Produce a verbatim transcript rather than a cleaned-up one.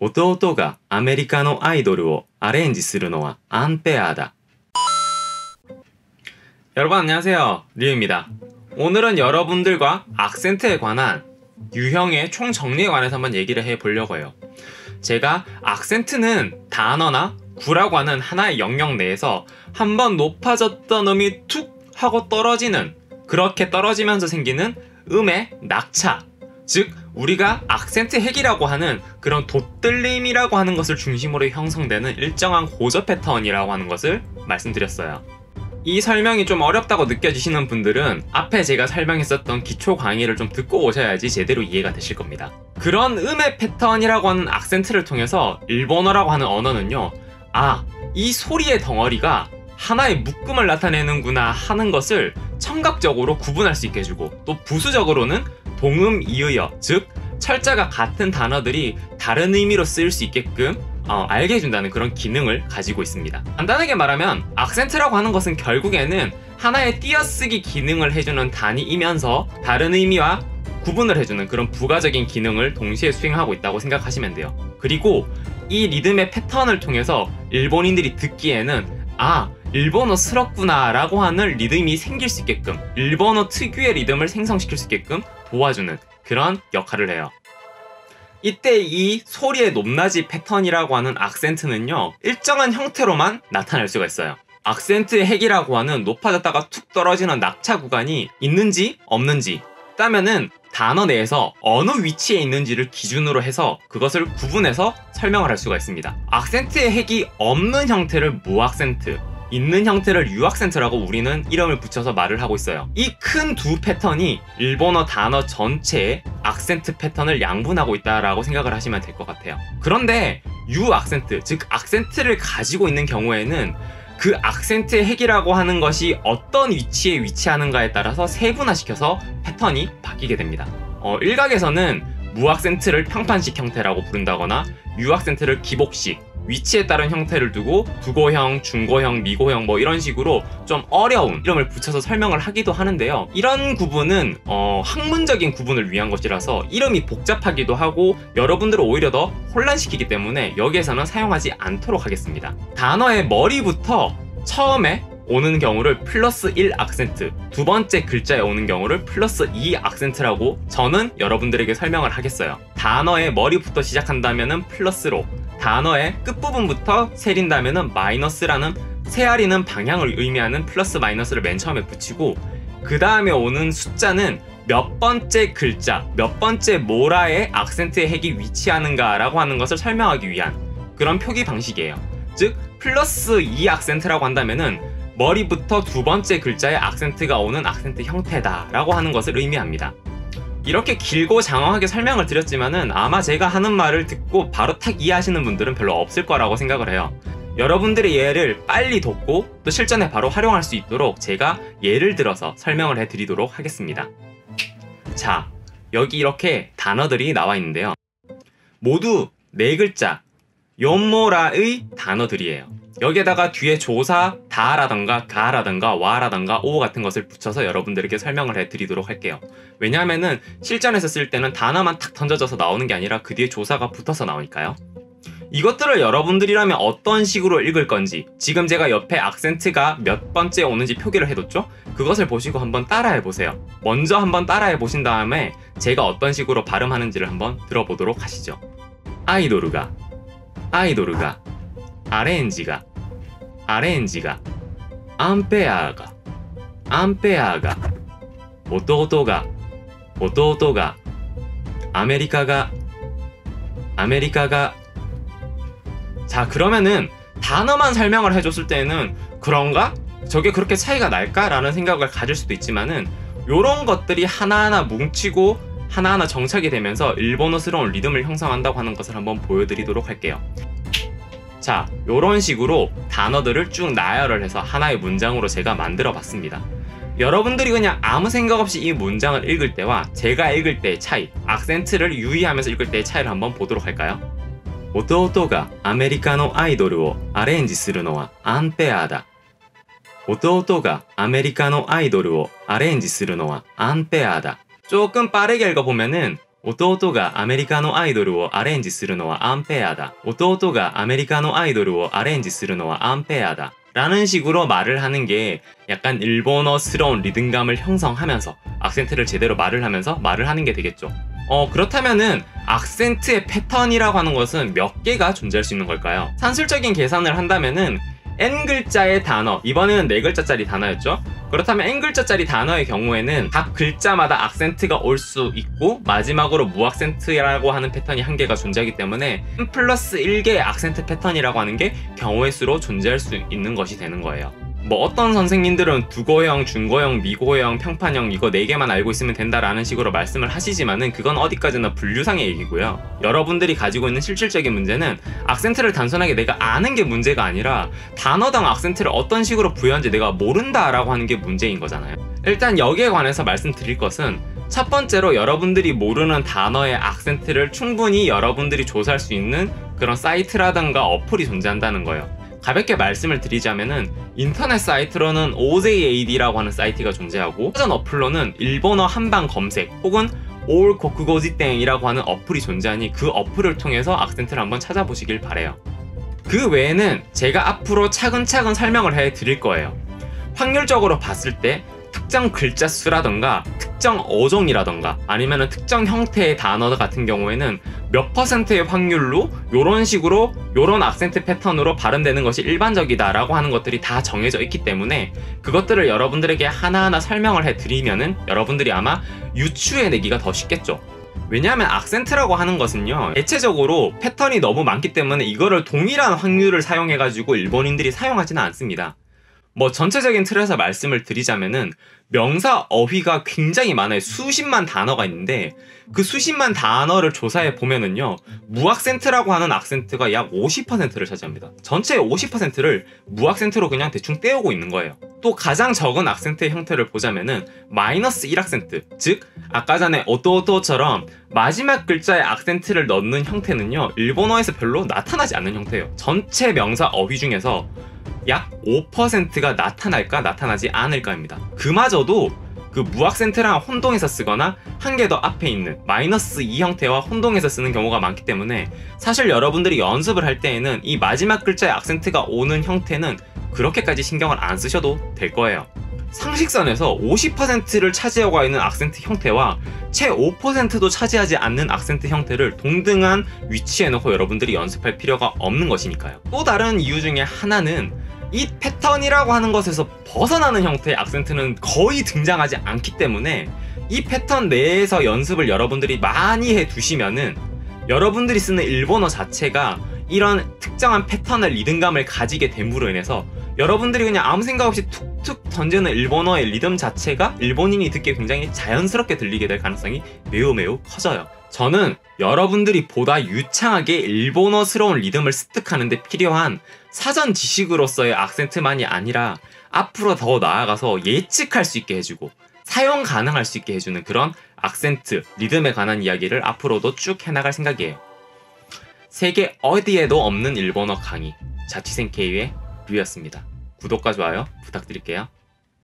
弟がアメリカのアイドルをアレンジするのは안페어다. 여러분 안녕하세요. 리우입니다. 오늘은 여러분들과 악센트에 관한 유형의 총정리에 관해서 한번 얘기를 해보려고 해요. 제가 악센트는 단어나 구라고 하는 하나의 영역 내에서 한번 높아졌던 음이 툭 하고 떨어지는, 그렇게 떨어지면서 생기는 음의 낙차, 즉 우리가 악센트 핵이라고 하는 그런 돋들림이라고 하는 것을 중심으로 형성되는 일정한 고저 패턴이라고 하는 것을 말씀드렸어요. 이 설명이 좀 어렵다고 느껴지시는 분들은 앞에 제가 설명했었던 기초 강의를 좀 듣고 오셔야지 제대로 이해가 되실 겁니다. 그런 음의 패턴이라고 하는 악센트를 통해서 일본어라고 하는 언어는요, 아, 이 소리의 덩어리가 하나의 묶음을 나타내는구나 하는 것을 청각적으로 구분할 수 있게 해주고, 또 부수적으로는 동음 이의어, 즉 철자가 같은 단어들이 다른 의미로 쓰일 수 있게끔 어, 알게 해준다는 그런 기능을 가지고 있습니다. 간단하게 말하면 악센트라고 하는 것은 결국에는 하나의 띄어쓰기 기능을 해주는 단위이면서 다른 의미와 구분을 해주는 그런 부가적인 기능을 동시에 수행하고 있다고 생각하시면 돼요. 그리고 이 리듬의 패턴을 통해서 일본인들이 듣기에는 아, 일본어스럽구나 라고 하는 리듬이 생길 수 있게끔, 일본어 특유의 리듬을 생성시킬 수 있게끔 도와주는 그런 역할을 해요. 이때 이 소리의 높낮이 패턴이라고 하는 악센트는요, 일정한 형태로만 나타날 수가 있어요. 악센트의 핵이라고 하는 높아졌다가 툭 떨어지는 낙차 구간이 있는지 없는지, 있다면은 단어 내에서 어느 위치에 있는지를 기준으로 해서 그것을 구분해서 설명을 할 수가 있습니다. 악센트의 핵이 없는 형태를 무악센트, 있는 형태를 유악센트라고 우리는 이름을 붙여서 말을 하고 있어요. 이 큰 두 패턴이 일본어 단어 전체의 악센트 패턴을 양분하고 있다라고 생각을 하시면 될 것 같아요. 그런데 유악센트, 즉 악센트를 가지고 있는 경우에는 그 악센트의 핵이라고 하는 것이 어떤 위치에 위치하는가에 따라서 세분화시켜서 패턴이 바뀌게 됩니다. 어, 일각에서는 무악센트를 평판식 형태라고 부른다거나 유악센트를 기복식, 위치에 따른 형태를 두고 두고형, 중고형, 미고형 뭐 이런 식으로 좀 어려운 이름을 붙여서 설명을 하기도 하는데요. 이런 구분은 어, 학문적인 구분을 위한 것이라서 이름이 복잡하기도 하고 여러분들을 오히려 더 혼란시키기 때문에 여기에서는 사용하지 않도록 하겠습니다. 단어의 머리부터 처음에 오는 경우를 플러스 일 악센트, 두 번째 글자에 오는 경우를 플러스 이 악센트라고 저는 여러분들에게 설명을 하겠어요. 단어의 머리부터 시작한다면은 플러스로, 단어의 끝부분부터 세린다면은 마이너스라는 세아리는 방향을 의미하는 플러스 마이너스를 맨 처음에 붙이고, 그 다음에 오는 숫자는 몇 번째 글자, 몇 번째 모라의 악센트의 핵이 위치하는가 라고 하는 것을 설명하기 위한 그런 표기 방식이에요. 즉 플러스 이 악센트라고 한다면은 머리부터 두 번째 글자의 악센트가 오는 악센트 형태다 라고 하는 것을 의미합니다. 이렇게 길고 장황하게 설명을 드렸지만은 아마 제가 하는 말을 듣고 바로 탁 이해하시는 분들은 별로 없을 거라고 생각을 해요. 여러분들의 예를 빨리 돕고 또 실전에 바로 활용할 수 있도록 제가 예를 들어서 설명을 해드리도록 하겠습니다. 자, 여기 이렇게 단어들이 나와 있는데요, 모두 네 글자 요모라의 단어들이에요. 여기에다가 뒤에 조사 다라던가 가라던가 와라던가 오 같은 것을 붙여서 여러분들에게 설명을 해드리도록 할게요. 왜냐하면은 실전에서 쓸 때는 단어만 탁 던져져서 나오는 게 아니라 그 뒤에 조사가 붙어서 나오니까요. 이것들을 여러분들이라면 어떤 식으로 읽을 건지, 지금 제가 옆에 악센트가 몇 번째 오는지 표기를 해뒀죠? 그것을 보시고 한번 따라해보세요. 먼저 한번 따라해보신 다음에 제가 어떤 식으로 발음하는지를 한번 들어보도록 하시죠. 아이돌가, 아이돌가, 아렌지가, 아렌지가, 안페어가, 안페어가, 오토오토가, 오토오토가, 아메리카가, 아메리카가. 자, 그러면은 단어만 설명을 해줬을 때는 그런가? 저게 그렇게 차이가 날까? 라는 생각을 가질 수도 있지만은 요런 것들이 하나하나 뭉치고 하나하나 정착이 되면서 일본어스러운 리듬을 형성한다고 하는 것을 한번 보여드리도록 할게요. 자, 요런 식으로 단어들을 쭉 나열을 해서 하나의 문장으로 제가 만들어 봤습니다. 여러분들이 그냥 아무 생각 없이 이 문장을 읽을 때와 제가 읽을 때의 차이, 악센트를 유의하면서 읽을 때의 차이를 한번 보도록 할까요? 오토오토가 아메리카노 아이돌을 아렌지するのは 안페어다. 오토오토가 아메리카노 아이돌을 아렌지するのは 안페어다. 조금 빠르게 읽어보면은 弟がアメリカのアイドルをアレンジするのはアンペアだ。弟がアメリカのアイドルをアレンジするのはアンペアだ. 라는 식으로 말을 하는 게 약간 일본어스러운 리듬감을 형성하면서 악센트를 제대로 말을 하면서 말을 하는 게 되겠죠. 어 그렇다면은 악센트의 패턴이라고 하는 것은 몇 개가 존재할 수 있는 걸까요? 산술적인 계산을 한다면은 엔 글자의 단어, 이번에는 네 글자짜리 단어였죠. 그렇다면 엔 글자짜리 단어의 경우에는 각 글자마다 악센트가 올 수 있고 마지막으로 무악센트라고 하는 패턴이 한 개가 존재하기 때문에 엔 플러스 일 개의 악센트 패턴이라고 하는 게 경우의 수로 존재할 수 있는 것이 되는 거예요. 뭐 어떤 선생님들은 두고형, 중고형, 미고형, 평판형 이거 네 개만 알고 있으면 된다라는 식으로 말씀을 하시지만은 그건 어디까지나 분류상의 얘기고요. 여러분들이 가지고 있는 실질적인 문제는 악센트를 단순하게 내가 아는 게 문제가 아니라 단어당 악센트를 어떤 식으로 부여한지 내가 모른다라고 하는 게 문제인 거잖아요. 일단 여기에 관해서 말씀드릴 것은 첫 번째로 여러분들이 모르는 단어의 악센트를 충분히 여러분들이 조사할 수 있는 그런 사이트라든가 어플이 존재한다는 거예요. 가볍게 말씀을 드리자면은 인터넷 사이트로는 오제이에이디라고 하는 사이트가 존재하고 사전 어플로는 일본어 한방 검색 혹은 올 고쿠고지땡이라고 하는 어플이 존재하니 그 어플을 통해서 악센트를 한번 찾아보시길 바래요. 그 외에는 제가 앞으로 차근차근 설명을 해 드릴 거예요. 확률적으로 봤을 때 특정 글자 수라던가 특정 어종이라던가 아니면 특정 형태의 단어 같은 경우에는 몇 퍼센트의 확률로 요런 식으로 요런 악센트 패턴으로 발음되는 것이 일반적이다 라고 하는 것들이 다 정해져 있기 때문에 그것들을 여러분들에게 하나하나 설명을 해드리면은 여러분들이 아마 유추해내기가 더 쉽겠죠. 왜냐하면 악센트라고 하는 것은요 대체적으로 패턴이 너무 많기 때문에 이거를 동일한 확률을 사용해가지고 일본인들이 사용하지는 않습니다. 뭐 전체적인 틀에서 말씀을 드리자면은 명사 어휘가 굉장히 많아요. 수십만 단어가 있는데 그 수십만 단어를 조사해 보면은요 무악센트라고 하는 악센트가 약 오십 퍼센트를 차지합니다. 전체의 오십 퍼센트를 무악센트로 그냥 대충 떼우고 있는 거예요. 또 가장 적은 악센트의 형태를 보자면은 마이너스 일 악센트, 즉 아까 전에 오또오또처럼 마지막 글자에 악센트를 넣는 형태는요 일본어에서 별로 나타나지 않는 형태예요. 전체 명사 어휘 중에서 약 오 퍼센트가 나타날까 나타나지 않을까입니다. 그마저도 그 무악센트랑 혼동해서 쓰거나 한 개 더 앞에 있는 마이너스 이 형태와 혼동해서 쓰는 경우가 많기 때문에 사실 여러분들이 연습을 할 때에는 이 마지막 글자의 악센트가 오는 형태는 그렇게까지 신경을 안 쓰셔도 될 거예요. 상식선에서 오십 퍼센트를 차지하고 있는 악센트 형태와 채 오 퍼센트도 차지하지 않는 악센트 형태를 동등한 위치에 놓고 여러분들이 연습할 필요가 없는 것이니까요. 또 다른 이유 중에 하나는 이 패턴이라고 하는 것에서 벗어나는 형태의 악센트는 거의 등장하지 않기 때문에 이 패턴 내에서 연습을 여러분들이 많이 해두시면은 여러분들이 쓰는 일본어 자체가 이런 특정한 패턴의 리듬감을 가지게 됨으로 인해서 여러분들이 그냥 아무 생각 없이 툭툭 던지는 일본어의 리듬 자체가 일본인이 듣기에 굉장히 자연스럽게 들리게 될 가능성이 매우 매우 커져요. 저는 여러분들이 보다 유창하게 일본어스러운 리듬을 습득하는 데 필요한 사전 지식으로서의 악센트만이 아니라 앞으로 더 나아가서 예측할 수 있게 해주고 사용 가능할 수 있게 해주는 그런 악센트, 리듬에 관한 이야기를 앞으로도 쭉 해나갈 생각이에요. 세계 어디에도 없는 일본어 강의, 자취생 K의 류였습니다. 구독과 좋아요 부탁드릴게요.